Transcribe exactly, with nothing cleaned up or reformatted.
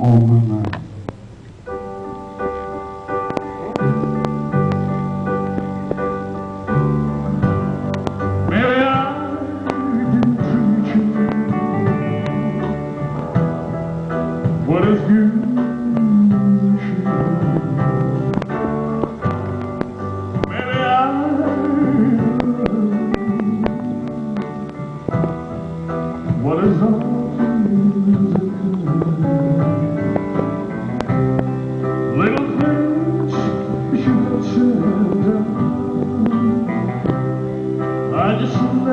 all my life. I just